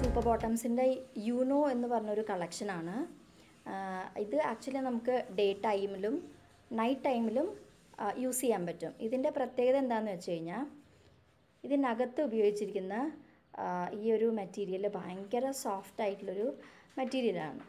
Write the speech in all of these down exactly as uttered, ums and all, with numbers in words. Superbottoms in the you know ennu parnaya oru collection aanu. Idu actually namukku day time ilum night time ilum use cheyan pattum. Idinte pratyekatha endaanu vechayna idinagathu upayogichirikkunna ee oru material bhayangara soft aayittulla oru material aanu.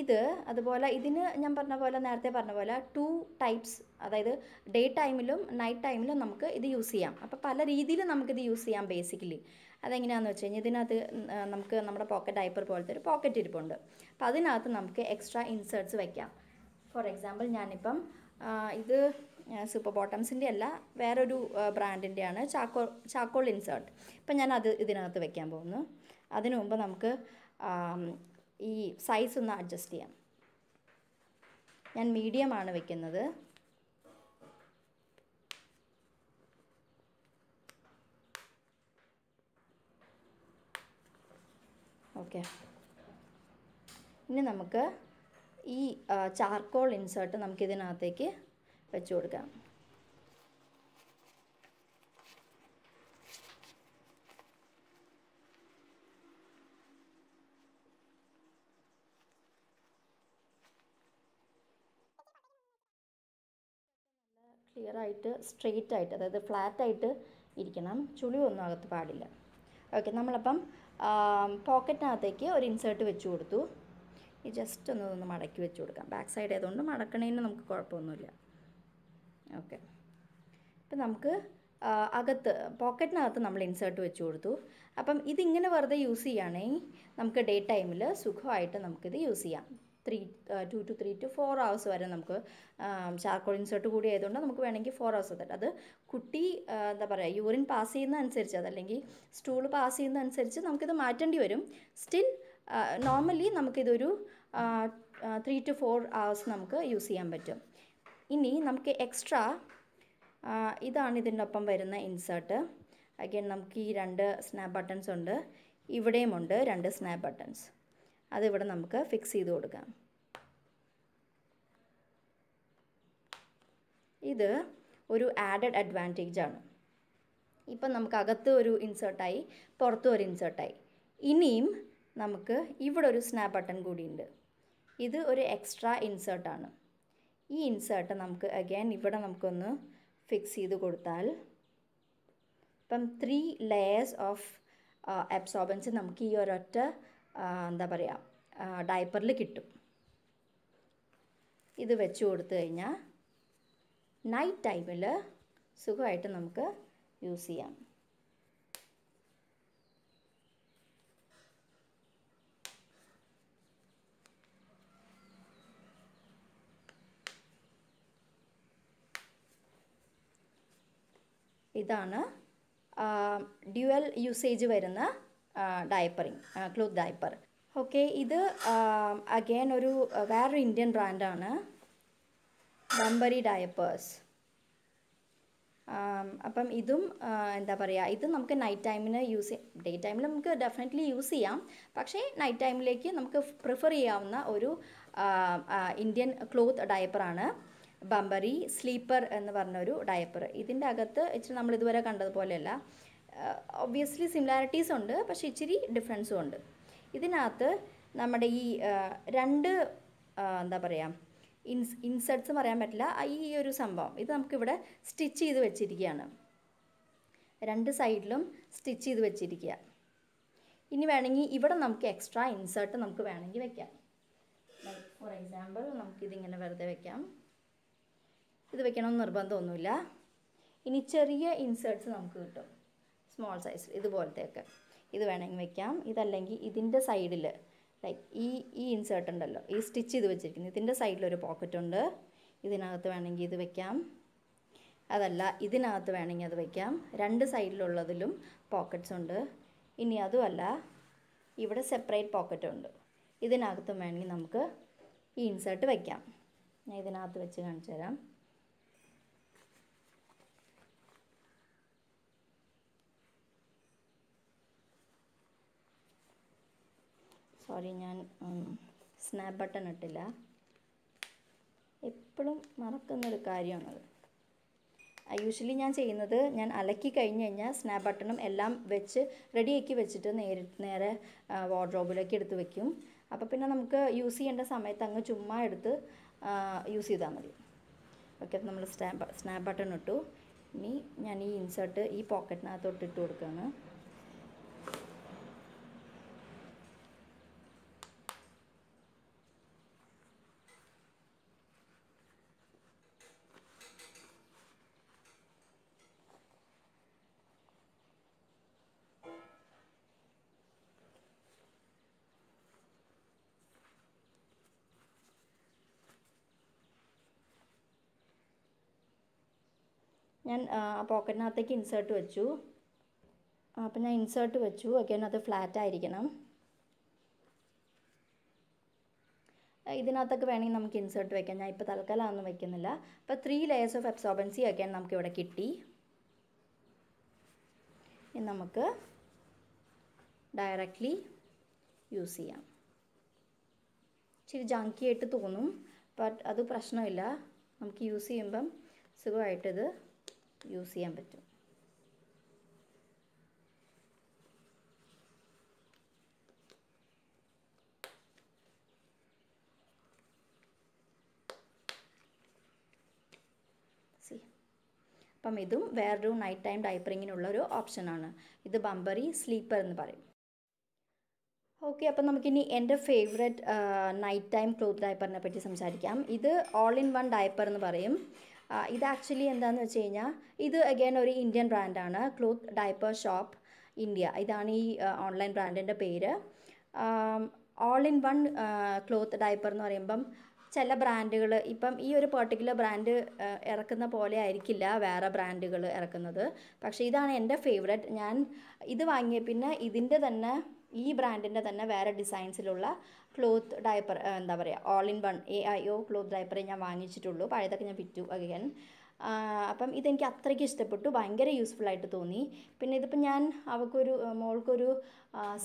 Idu adupole idinu njan parna pole nerthe parna pole two types adayithu day time ilum night time ilum namukku idu use cheyam. Appo pala reethiyil namukku idu use cheyam basically. അതെങ്ങനെയാണെന്ന് വെച്ച് കഴിഞ്ഞാൽ ഇതിനകത്ത് നമുക്ക് നമ്മുടെ pocket diaper പോലത്തെ ഒരു pocket ഇരിപ്പുണ്ട്. അപ്പോൾ അതിനകത്ത് നമുക്ക് എക്സ്ട്രാ ഇൻസേർട്സ് വയ്ക്കാം. ഫോർ എക്സാമ്പിൾ ഞാനിപ്പം ഇത് സൂപ്പർ ബോട്ടംസിൻ്റെ അല്ല, വേറൊരു ബ്രാൻഡിൻ്റെയാണ് ചാക്കോ ചാക്കോൾ ഇൻസേർട്ട്. ഇപ്പം ഞാൻ അത് ഇതിനകത്ത് വയ്ക്കാൻ പോകുന്നു. അതിനു മുമ്പ് നമുക്ക് ഈ സൈസ് ഒന്ന് അഡ്ജസ്റ്റ് ചെയ്യാം. ഞാൻ മീഡിയം ആണ് വയ്ക്കുന്നത്. ഓക്കെ, ഇനി നമുക്ക് ഈ ചാർക്കോൾ ഇൻസേർട്ട് നമുക്കിതിനകത്തേക്ക് വെച്ച് കൊടുക്കാം. നല്ല ക്ലിയർ ആയിട്ട് സ്ട്രെയിറ്റ് ആയിട്ട്, അതായത് ഫ്ലാറ്റായിട്ട് ഇരിക്കണം, ചുളി ഒന്നും അകത്ത് പാടില്ല. ഓക്കെ, നമ്മളപ്പം പോക്കറ്റിനകത്തേക്ക് ഒരു ഇൻസേർട്ട് വെച്ച് കൊടുത്തു. ഈ ജസ്റ്റ് ഒന്ന് ഒന്ന് മടക്കി വെച്ച് കൊടുക്കാം. ബാക്ക് സൈഡ് ആയതുകൊണ്ട് മടക്കണേന് നമുക്ക് കുഴപ്പമൊന്നുമില്ല. ഓക്കെ, ഇപ്പം നമുക്ക് അകത്ത് പോക്കറ്റിനകത്ത് നമ്മൾ ഇൻസേർട്ട് വെച്ച് കൊടുത്തു. അപ്പം ഇതിങ്ങനെ വെറുതെ യൂസ് ചെയ്യുകയാണെങ്കിൽ നമുക്ക് ഡേ ടൈമിൽ സുഖമായിട്ട് നമുക്കിത് യൂസ് ചെയ്യാം. Three two two three two four hours വരെ നമുക്ക് ചാർക്കോൾ ഇൻസേർട്ട് കൂടി ആയതുകൊണ്ട് നമുക്ക് വേണമെങ്കിൽ ഫോർ ഹവേഴ്സ് തരാം. അത് കുട്ടി എന്താ പറയുക, യൂറിൻ പാസ് ചെയ്യുന്നതനുസരിച്ച്, അതല്ലെങ്കിൽ സ്റ്റൂൾ പാസ് ചെയ്യുന്നതനുസരിച്ച് നമുക്കിത് മാറ്റേണ്ടി വരും. സ്റ്റിൽ നോർമലി നമുക്കിതൊരു ത്രീ ടു ഫോർ ഹവേഴ്സ് നമുക്ക് യൂസ് ചെയ്യാൻ പറ്റും. ഇനി നമുക്ക് എക്സ്ട്രാ ഇതാണ് ഇതിൻ്റെ ഒപ്പം വരുന്ന ഇൻസേർട്ട്. അഗൈൻ നമുക്ക് ഈ രണ്ട് സ്നാപ്പ് ബട്ടൺസ് ഉണ്ട്, ഇവിടെയുമുണ്ട് രണ്ട് സ്നാപ്പ് ബട്ടൺസ്. അതിവിടെ നമുക്ക് ഫിക്സ് ചെയ്ത് കൊടുക്കാം. ഇത് ഒരു ആഡഡ് അഡ്വാൻറ്റേജ് ആണ്. ഇപ്പം നമുക്ക് അകത്ത് ഒരു ഇൻസേർട്ടായി, പുറത്തും ഒരു ഇൻസേർട്ടായി. ഇനിയും നമുക്ക് ഇവിടെ ഒരു സ്നാപ്പ് ബട്ടൺ കൂടിയുണ്ട്. ഇത് ഒരു എക്സ്ട്രാ ഇൻസേർട്ടാണ്. ഈ ഇൻസേർട്ട് നമുക്ക് അഗൈൻ ഇവിടെ നമുക്കൊന്ന് ഫിക്സ് ചെയ്ത് കൊടുത്താൽ ഇപ്പം ത്രീ ലെയേഴ്സ് ഓഫ് അബ്സോർബൻസ് നമുക്ക് ഈ ഒരൊറ്റ എന്താ പറയുക ഡയപ്പറിൽ കിട്ടും. ഇത് വെച്ച് കൊടുത്തു കഴിഞ്ഞാൽ നൈറ്റ് ടൈമിൽ സുഖമായിട്ട് നമുക്ക് യൂസ് ചെയ്യാം. ഇതാണ് ഡ്യുവൽ യൂസേജ് വരുന്ന ഡയപ്പറിങ്, ക്ലോത്ത് ഡയപ്പർ. ഓക്കെ, ഇത് അഗൈൻ ഒരു വേറൊരു ഇന്ത്യൻ ബ്രാൻഡാണ്, ബംബറി ഡയപ്പേഴ്സ്. അപ്പം ഇതും എന്താ പറയുക, ഇത് നമുക്ക് നൈറ്റ് ടൈമിന് യൂസ് ചെയ്യാം. ഡേ ടൈമിൽ നമുക്ക് ഡെഫിനറ്റ്ലി യൂസ് ചെയ്യാം, പക്ഷേ നൈറ്റ് ടൈമിലേക്ക് നമുക്ക് പ്രിഫർ ചെയ്യാവുന്ന ഒരു ഇന്ത്യൻ ക്ലോത്ത് ഡയപ്പറാണ് ബംബറി സ്ലീപ്പർ എന്ന് പറഞ്ഞൊരു ഡയപ്പർ. ഇതിൻ്റെ അകത്ത് ഇച്ചിരി നമ്മൾ ഇതുവരെ കണ്ടതുപോലെയല്ല, ഒബ്വിയസ്ലി സിമിലാരിറ്റീസ് ഉണ്ട്, പക്ഷേ ഇച്ചിരി ഡിഫറൻസും ഉണ്ട്. ഇതിനകത്ത് നമ്മുടെ ഈ രണ്ട് എന്താ പറയുക ഇൻസ് ഇൻസെർട്ട്സ് പറയാൻ പറ്റില്ല, ഈ ഒരു സംഭവം ഇത് നമുക്കിവിടെ സ്റ്റിച്ച് ചെയ്ത് വെച്ചിരിക്കുകയാണ്, രണ്ട് സൈഡിലും സ്റ്റിച്ച് ചെയ്ത് വെച്ചിരിക്കുക. ഇനി വേണമെങ്കിൽ ഇവിടെ നമുക്ക് എക്സ്ട്രാ ഇൻസേർട്ട് നമുക്ക് വേണമെങ്കിൽ വെക്കാം. ഫോർ എക്സാമ്പിൾ നമുക്കിതിങ്ങനെ വെറുതെ വെക്കാം. ഇത് വെക്കണമെന്ന് നിർബന്ധമൊന്നുമില്ല. ഇനി ചെറിയ ഇൻസേർട്ട്സ് നമുക്ക് കിട്ടും, സ്മോൾ സൈസിൽ ഇതുപോലത്തെയൊക്കെ. ഇത് വേണമെങ്കിൽ വെക്കാം. ഇതല്ലെങ്കിൽ ഇതിൻ്റെ സൈഡിൽ ലൈക്ക് ഈ ഈ ഇൻസേർട്ട് ഉണ്ടല്ലോ, ഈ സ്റ്റിച്ച് ചെയ്ത് വെച്ചിരിക്കുന്നത് ഇതിൻ്റെ സൈഡിലൊരു പോക്കറ്റുണ്ട്, ഇതിനകത്ത് വേണമെങ്കിൽ ഇത് വെക്കാം. അതല്ല ഇതിനകത്ത് വേണമെങ്കിൽ അത് വെക്കാം. രണ്ട് സൈഡിലുള്ളതിലും പോക്കറ്റ്സ് ഉണ്ട്. ഇനി അതുമല്ല, ഇവിടെ സെപ്പറേറ്റ് പോക്കറ്റുണ്ട്, ഇതിനകത്തും വേണമെങ്കിൽ നമുക്ക് ഈ ഇൻസേർട്ട് വെക്കാം. ഞാൻ ഇതിനകത്ത് വെച്ച് കാണിച്ചു തരാം. സോറി, ഞാൻ സ്നാപ്പ് ബട്ടൺ ഇട്ടില്ല. ഇപ്പോഴും മറക്കുന്ന ഒരു കാര്യമാണ്. യൂഷ്വലി ഞാൻ ചെയ്യുന്നത് ഞാൻ അലക്കി കഴിഞ്ഞ് കഴിഞ്ഞാൽ സ്നാപ്പ് ബട്ടണും എല്ലാം വെച്ച് റെഡിയാക്കി വെച്ചിട്ട് നേരെ നേരെ വാർഡ്രോബിലേക്ക് എടുത്ത് വെക്കും. അപ്പോൾ പിന്നെ നമുക്ക് യൂസ് ചെയ്യേണ്ട സമയത്ത് അങ്ങ് ചുമ്മാ എടുത്ത് യൂസ് ചെയ്താൽ മതി. ഓക്കെ, നമ്മൾ സ്നാപ്പ് സ്നാപ്പ് ബട്ടൺ ഇട്ടു. ഇനി ഞാൻ ഈ ഇൻസേർട്ട് ഈ പോക്കറ്റിനകത്തോട്ട് ഇട്ട് കൊടുക്കുകയാണ്. ഞാൻ പോക്കറ്റിനകത്തേക്ക് ഇൻസേർട്ട് വെച്ചു. അപ്പം ഞാൻ ഇൻസേർട്ട് വെച്ചു. അഗൈൻ അത് ഫ്ലാറ്റ് ആയിരിക്കണം. ഇതിനകത്തൊക്കെ വേണമെങ്കിൽ നമുക്ക് ഇൻസേർട്ട് വെക്കാം. ഞാൻ ഇപ്പോൾ തൽക്കാലം ഒന്നും വെക്കുന്നില്ല. അപ്പോൾ three layers of absorbency again നമുക്കിവിടെ കിട്ടി. ഇനി നമുക്ക് ഡയറക്റ്റ്ലി യൂസ് ചെയ്യാം. ഇച്ചിരി ജാങ്കിയായിട്ട് തോന്നും, ബട്ട് അത് പ്രശ്നമില്ല. നമുക്ക് യൂസ് ചെയ്യുമ്പം സുഖമായിട്ടിത് യൂസ് ചെയ്യാൻ പറ്റും. സി, അപ്പം ഇതും വേറൊരു നൈറ്റ് ടൈം ഡൈപ്പറിങ്ങിനുള്ള ഒരു ഓപ്ഷനാണ്. ഇത് ബംബറി സ്ലീപ്പർ എന്ന് പറയും. ഓക്കെ, അപ്പം നമുക്കിനി എൻ്റെ ഫേവറേറ്റ് നൈറ്റ് ടൈം ക്ലോത്ത് ഡയപ്പറിനെ പറ്റി സംസാരിക്കാം. ഇത് ഓൾ ഇൻ വൺ ഡയപ്പർ എന്ന് പറയും. ഇത് ആക്ച്വലി എന്താണെന്ന് വെച്ച് കഴിഞ്ഞാൽ ഇത് അഗൈൻ ഒരു ഇന്ത്യൻ ബ്രാൻഡാണ്. ക്ലോത്ത് ഡയപ്പർ ഷോപ്പ് ഇന്ത്യ ഇതാണ് ഈ ഓൺലൈൻ ബ്രാൻഡിൻ്റെ പേര്. All in one cloth diaper എന്ന് പറയുമ്പം ചില ബ്രാൻഡുകൾ ഇപ്പം ഈ ഒരു പെർട്ടിക്കുലർ ബ്രാൻഡ് ഇറക്കുന്ന പോലെ ആയിരിക്കില്ല വേറെ ബ്രാൻഡുകൾ ഇറക്കുന്നത്. പക്ഷേ ഇതാണ് എൻ്റെ ഫേവറേറ്റ്. ഞാൻ ഇത് വാങ്ങിയ പിന്നെ ഇതിൻ്റെ തന്നെ ഈ ബ്രാൻഡിൻ്റെ തന്നെ വേറെ ഡിസൈൻസിലുള്ള ക്ലോത്ത് ഡയപ്പർ എന്താ പറയുക all in one A I O cloth ഡയപ്പറേ ഞാൻ വാങ്ങിച്ചിട്ടുള്ളൂ. പഴയതൊക്കെ ഞാൻ വിറ്റു അഗൈൻ. അപ്പം ഇതെനിക്ക് അത്രയ്ക്ക് ഇഷ്ടപ്പെട്ടു, ഭയങ്കര യൂസ്ഫുള്ളായിട്ട് തോന്നി. പിന്നെ ഇതിപ്പോൾ ഞാൻ അവൾക്കൊരു മോൾക്കൊരു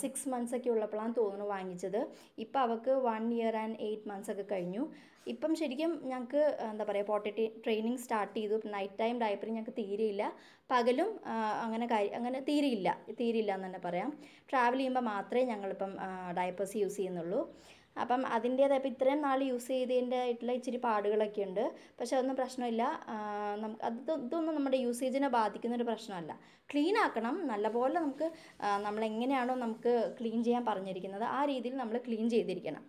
സിക്സ് മന്ത്സൊക്കെ ഉള്ളപ്പോഴാണ് തോന്നുന്നു വാങ്ങിച്ചത്. ഇപ്പോൾ അവൾക്ക് വൺ ഇയർ ആൻഡ് എയ്റ്റ് മന്ത്സൊക്കെ കഴിഞ്ഞു. ഇപ്പം ശരിക്കും ഞങ്ങൾക്ക് എന്താ പറയുക പോർട്ടി ട്രെയിനിങ് സ്റ്റാർട്ട് ചെയ്തു. നൈറ്റ് ടൈം ഡയപ്പറിങ് ഞങ്ങൾക്ക് തീരെയില്ല, പകലും അങ്ങനെ കാര്യം അങ്ങനെ തീരെയില്ല തീരെയില്ല എന്ന് തന്നെ പറയാം. ട്രാവൽ ചെയ്യുമ്പോൾ മാത്രമേ ഞങ്ങളിപ്പം ഡയപ്പേഴ്സ് യൂസ് ചെയ്യുന്നുള്ളൂ. അപ്പം അതിൻ്റേതായ ഇപ്പോൾ ഇത്രയും നാൾ യൂസ് ചെയ്തതിൻ്റെതായിട്ടുള്ള ഇച്ചിരി പാടുകളൊക്കെ ഉണ്ട്. പക്ഷെ അതൊന്നും പ്രശ്നമില്ല. നമുക്ക് അത് ഇതൊന്നും നമ്മുടെ യൂസേജിനെ ബാധിക്കുന്നൊരു പ്രശ്നമല്ല. ക്ലീൻ ആക്കണം നല്ലപോലെ. നമുക്ക് നമ്മളെങ്ങനെയാണോ നമുക്ക് ക്ലീൻ ചെയ്യാൻ പറഞ്ഞിരിക്കുന്നത് ആ രീതിയിൽ നമ്മൾ ക്ലീൻ ചെയ്തിരിക്കണം.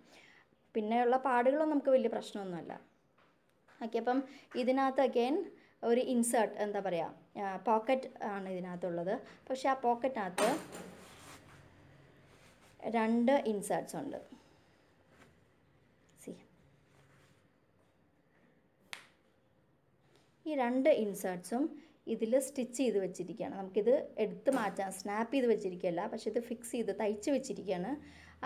പിന്നെയുള്ള പാടുകളൊന്നും നമുക്ക് വലിയ പ്രശ്നമൊന്നുമല്ല. ഓക്കെ, അപ്പം ഇതിനകത്ത് അഗൈൻ ഒരു ഇൻസേർട്ട് എന്താ പറയുക പോക്കറ്റ് ആണ് ഇതിനകത്തുള്ളത്. പക്ഷേ ആ പോക്കറ്റിനകത്ത് രണ്ട് ഇൻസേർട്ട്സ് ഉണ്ട്. ഈ രണ്ട് ഇൻസേർട്ട്സും ഇതിൽ സ്റ്റിച്ച് ചെയ്ത് വെച്ചിരിക്കുകയാണ്. നമുക്കിത് എടുത്ത് മാറ്റാം, സ്നാപ്പ് ചെയ്ത് വെച്ചിരിക്കുകയല്ല. പക്ഷേ ഇത് ഫിക്സ് ചെയ്ത് തയ്ച്ച് വെച്ചിരിക്കുകയാണ്.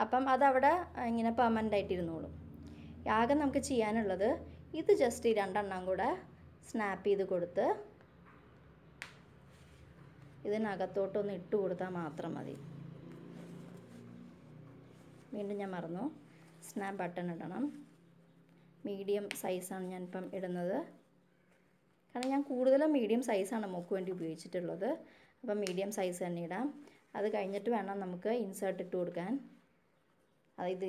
അപ്പം അതവിടെ ഇങ്ങനെ പെർമനൻ്റ് ആയിട്ടിരുന്നോളും. ആകെ നമുക്ക് ചെയ്യാനുള്ളത് ഇത് ജസ്റ്റ് ഈ രണ്ടെണ്ണം കൂടെ സ്നാപ്പ് ചെയ്ത് കൊടുത്ത് ഇതിനകത്തോട്ടൊന്ന് ഇട്ട് കൊടുത്താൽ മാത്രം മതി. വീണ്ടും ഞാൻ മറന്നു, സ്നാപ്പ് ബട്ടൺ ഇടണം. മീഡിയം സൈസാണ് ഞാനിപ്പം ഇടുന്നത്, കാരണം ഞാൻ കൂടുതലും മീഡിയം സൈസാണ് മോൾക്ക് വേണ്ടി ഉപയോഗിച്ചിട്ടുള്ളത്. അപ്പം മീഡിയം സൈസ് തന്നെ ഇടാം. അത് കഴിഞ്ഞിട്ട് വേണം നമുക്ക് ഇൻസേർട്ട് ഇട്ട് കൊടുക്കാൻ. അതായത്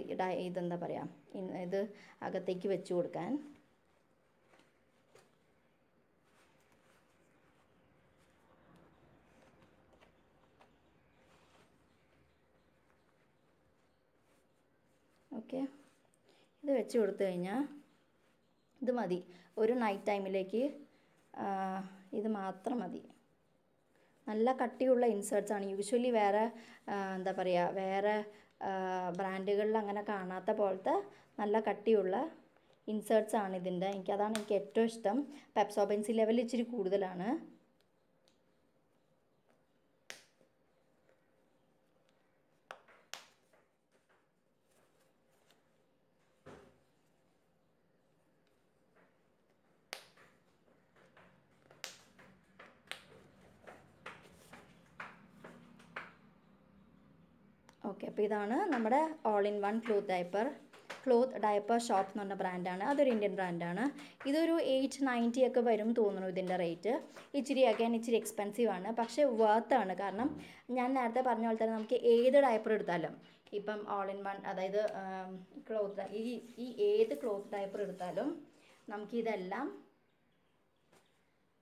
ഇതെന്താ പറയുക ഇത് അകത്തേക്ക് വെച്ച് കൊടുക്കാൻ. ഓക്കെ, ഇത് വെച്ച് കൊടുത്തു കഴിഞ്ഞാൽ ഇത് മതി. ഒരു നൈറ്റ് ടൈമിലേക്ക് ഇത് മാത്രം മതി. നല്ല കട്ടിയുള്ള ഇൻസേർട്ട്സാണ്. യൂഷ്വലി വേറെ എന്താ പറയുക വേറെ ബ്രാൻഡുകളിൽ അങ്ങനെ കാണാത്ത പോലത്തെ നല്ല കട്ടിയുള്ള ഇൻസേർട്ട്സാണ് ഇതിൻ്റെ. എനിക്കതാണ് എനിക്ക് ഏറ്റവും ഇഷ്ടം. അബ്സോർബൻസി ലെവൽ ഇച്ചിരി കൂടുതലാണ്. ഓക്കെ, അപ്പോൾ ഇതാണ് നമ്മുടെ all in one cloth diaper Cloth Diaper Shop എന്ന് പറഞ്ഞ ബ്രാൻഡാണ്. അതൊരു ഇന്ത്യൻ ബ്രാൻഡാണ്. ഇതൊരു എയ്റ്റ് നയൻറ്റി ഒക്കെ വരും തോന്നുന്നു ഇതിൻ്റെ റേറ്റ്. ഇച്ചിരി അഗൈൻ ഇച്ചിരി എക്സ്പെൻസീവ് ആണ്, പക്ഷേ വർത്താണ്. കാരണം ഞാൻ നേരത്തെ പറഞ്ഞ പോലെ തന്നെ നമുക്ക് ഏത് ഡയപ്പർ എടുത്താലും ഇപ്പം ഓൾ ഇൻ വൺ, അതായത് ക്ലോത്ത് ഈ ഈ ഏത് ക്ലോത്ത് ഡയപ്പർ എടുത്താലും നമുക്കിതെല്ലാം,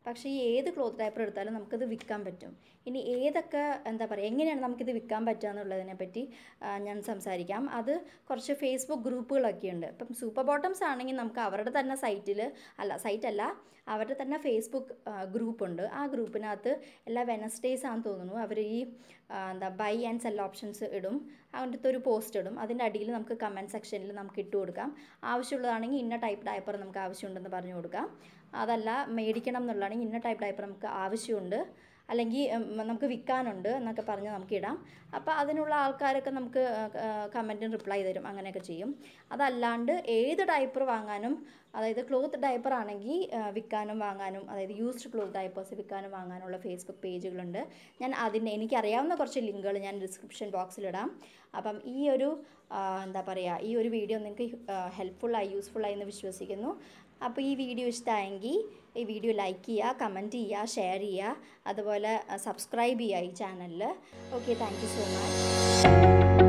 പക്ഷേ ഈ ഏത് ക്ലോത്ത് ഡയപ്പർ എടുത്താലും നമുക്കത് വിൽക്കാൻ പറ്റും. ഇനി ഏതൊക്കെ എന്താ പറയുക, എങ്ങനെയാണ് നമുക്കിത് വിൽക്കാൻ പറ്റുക എന്നുള്ളതിനെ പറ്റി ഞാൻ സംസാരിക്കാം. അത് കുറച്ച് ഫേസ്ബുക്ക് ഗ്രൂപ്പുകളൊക്കെ ഉണ്ട്. ഇപ്പം സൂപ്പർ ബോട്ടംസ് ആണെങ്കിൽ നമുക്ക് അവരുടെ തന്നെ സൈറ്റിൽ അല്ല സൈറ്റല്ല അവരുടെ തന്നെ ഫേസ്ബുക്ക് ഗ്രൂപ്പുണ്ട്. ആ ഗ്രൂപ്പിനകത്ത് എല്ലാ വെനസ്ഡേയ്സ് ആണെന്ന് തോന്നുന്നു അവർ ഈ എന്താ ബൈ ആൻഡ് സെൽ ഓപ്ഷൻസ് ഇടും. അങ്ങനത്തെ ഒരു പോസ്റ്റ് ഇടും. അതിൻ്റെ അടിയിൽ നമുക്ക് കമൻറ്റ് സെക്ഷനിൽ നമുക്ക് ഇട്ട് കൊടുക്കാം. ആവശ്യമുള്ളതാണെങ്കിൽ ഇന്ന ടൈപ്പ് ഡയപ്പർ നമുക്ക് ആവശ്യമുണ്ടെന്ന് പറഞ്ഞു കൊടുക്കാം. അതല്ല മേടിക്കണം എന്നുള്ളതാണ് ഇന്ന ടൈപ്പ് ഡയപ്പർ നമുക്ക് ആവശ്യമുണ്ട്, അല്ലെങ്കിൽ നമുക്ക് വിൽക്കാനുണ്ട് എന്നൊക്കെ പറഞ്ഞ് നമുക്കിടാം. അപ്പോൾ അതിനുള്ള ആൾക്കാരൊക്കെ നമുക്ക് കമൻറ്റിന് റിപ്ലൈ തരും, അങ്ങനെയൊക്കെ ചെയ്യും. അതല്ലാണ്ട് ഏത് ഡയപ്പർ വാങ്ങാനും, അതായത് ക്ലോത്ത് ഡയപ്പർ ആണെങ്കിൽ വിൽക്കാനും വാങ്ങാനും, അതായത് യൂസ്ഡ് ക്ലോത്ത് ഡയപ്പേഴ്സ് വിൽക്കാനും വാങ്ങാനുള്ള ഫേസ്ബുക്ക് പേജുകളുണ്ട്. ഞാൻ അതിൻ്റെ എനിക്കറിയാവുന്ന കുറച്ച് ലിങ്കുകൾ ഞാൻ ഡിസ്ക്രിപ്ഷൻ ബോക്സിലിടാം. അപ്പം ഈ ഒരു എന്താ പറയുക, ഈ ഒരു വീഡിയോ നിങ്ങൾക്ക് ഹെൽപ്ഫുള്ളായി യൂസ്ഫുള്ളായി എന്ന് വിശ്വസിക്കുന്നു. അപ്പോൾ ഈ വീഡിയോ ഇഷ്ടമായെങ്കിൽ ഈ വീഡിയോ ലൈക്ക് ചെയ്യുക, കമൻറ്റ് ചെയ്യുക, ഷെയർ ചെയ്യുക, അതുപോലെ സബ്സ്ക്രൈബ് ചെയ്യുക ഈ ചാനലിൽ. Okay, thank you so much.